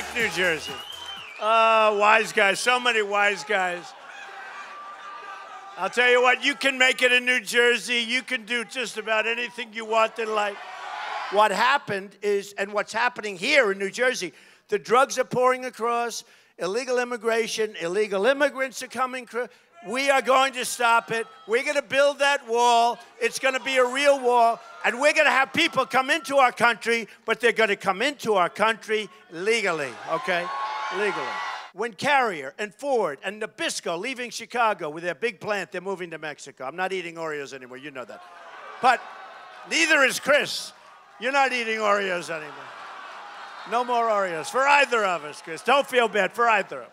like New Jersey. Wise guys, so many wise guys. I'll tell you what, you can make it in New Jersey. You can do just about anything you want in life. What happened is, and what's happening here in New Jersey, the drugs are pouring across, illegal immigration, illegal immigrants are coming. We are going to stop it. We're going to build that wall. It's going to be a real wall. And we're going to have people come into our country, but they're going to come into our country legally, okay? Legally. When Carrier and Ford and Nabisco leaving Chicago with their big plant, they're moving to Mexico. I'm not eating Oreos anymore. You know that. But neither is Chris. You're not eating Oreos anymore. No more Oreos for either of us, Chris. Don't feel bad for either of us.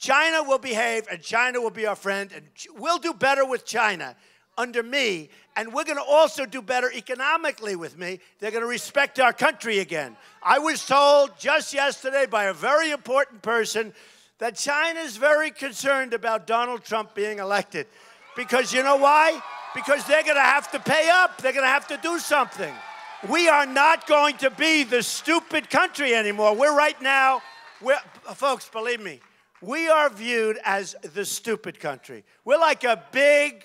China will behave, and China will be our friend, and we'll do better with China under me, and we're going to also do better economically with me. They're going to respect our country again. I was told just yesterday by a very important person that China is very concerned about Donald Trump being elected. Because you know why? Because they're going to have to pay up. They're going to have to do something. We are not going to be the stupid country anymore. We're right now, folks, believe me, we are viewed as the stupid country. We're like a big,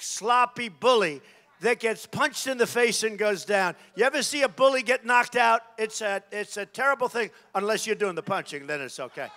sloppy bully that gets punched in the face and goes down. You ever see a bully get knocked out? It's a terrible thing, unless you're doing the punching, then it's okay.